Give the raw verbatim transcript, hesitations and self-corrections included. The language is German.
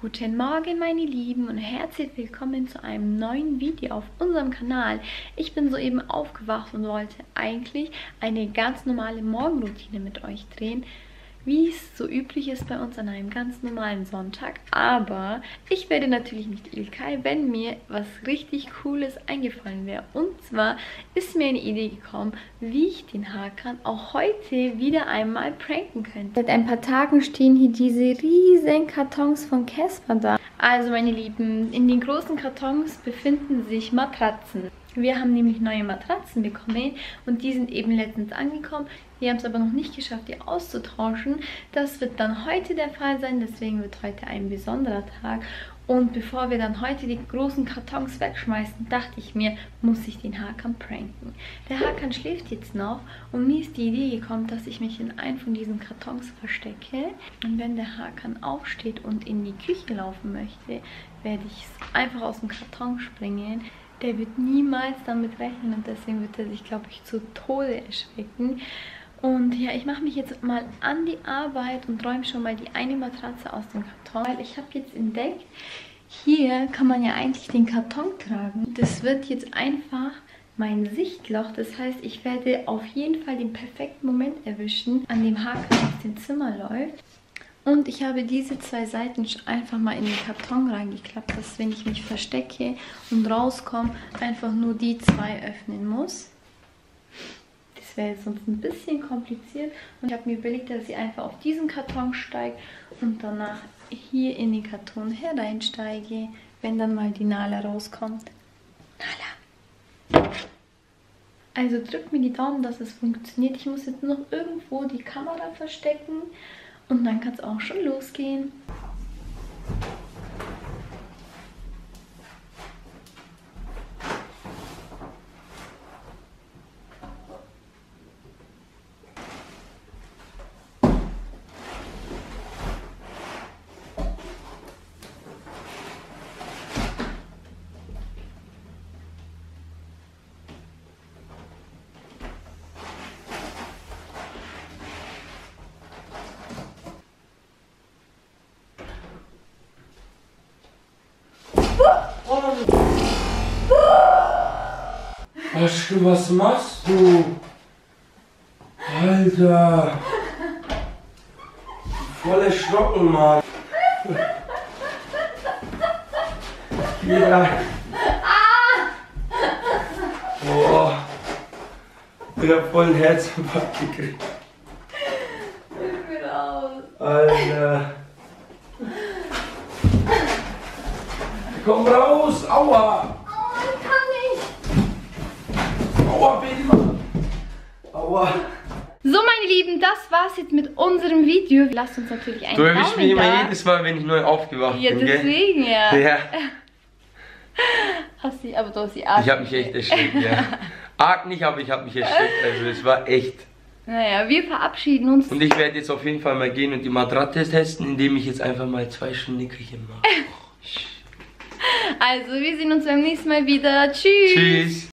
Guten Morgen meine Lieben und herzlich willkommen zu einem neuen Video auf unserem Kanal. Ich bin soeben aufgewacht und wollte eigentlich eine ganz normale Morgenroutine mit euch drehen, wie es so üblich ist bei uns an einem ganz normalen Sonntag. Aber ich werde natürlich nicht Ilkay, wenn mir was richtig Cooles eingefallen wäre. Und zwar ist mir eine Idee gekommen, wie ich den Hakan auch heute wieder einmal pranken könnte. Seit ein paar Tagen stehen hier diese riesen Kartons von Casper da. Also meine Lieben, in den großen Kartons befinden sich Matratzen. Wir haben nämlich neue Matratzen bekommen und die sind eben letztens angekommen. Wir haben es aber noch nicht geschafft, die auszutauschen. Das wird dann heute der Fall sein, deswegen wird heute ein besonderer Tag. Und bevor wir dann heute die großen Kartons wegschmeißen, dachte ich mir, muss ich den Hakan pranken. Der Hakan schläft jetzt noch und mir ist die Idee gekommen, dass ich mich in einen von diesen Kartons verstecke. Und wenn der Hakan aufsteht und in die Küche laufen möchte, werde ich einfach aus dem Karton springen. Der wird niemals damit rechnen und deswegen wird er sich, glaube ich, zu Tode erschrecken. Und ja, ich mache mich jetzt mal an die Arbeit und räume schon mal die eine Matratze aus dem Karton. Weil ich habe jetzt entdeckt, hier kann man ja eigentlich den Karton tragen. Das wird jetzt einfach mein Sichtloch. Das heißt, ich werde auf jeden Fall den perfekten Moment erwischen, an dem Hakan aus dem Zimmer läuft. Und ich habe diese zwei Seiten einfach mal in den Karton reingeklappt, dass wenn ich mich verstecke und rauskomme, einfach nur die zwei öffnen muss. Das wäre sonst ein bisschen kompliziert. Und ich habe mir überlegt, dass sie einfach auf diesen Karton steigt und danach hier in den Karton hereinsteige, wenn dann mal die Nala rauskommt. Nala! Also drückt mir die Daumen, dass es funktioniert. Ich muss jetzt nur noch irgendwo die Kamera verstecken. Und dann kann es auch schon losgehen. Aschke, was machst du? Alter! Voll erschrocken, Mann! Ja! Boah! Ich hab voll einen Herzinfarkt gekriegt! Hilf mir raus! Alter! Komm raus! Aua! So meine Lieben, das war's jetzt mit unserem Video. Lasst uns natürlich einen Daumen da. Du erwischst mich immer jedes Mal, wenn ich neu aufgewacht ja, bin, deswegen, gell? Ja, deswegen, ja. Hast du, aber du hast die Arten. Ich hab mich echt erschreckt, ja. Arg nicht, aber ich hab mich erschreckt, also es war echt. Naja, wir verabschieden uns. Und ich werde jetzt auf jeden Fall mal gehen und die Matratze testen, indem ich jetzt einfach mal zwei Schnickerchen mache. Also, wir sehen uns beim nächsten Mal wieder. Tschüss. Tschüss.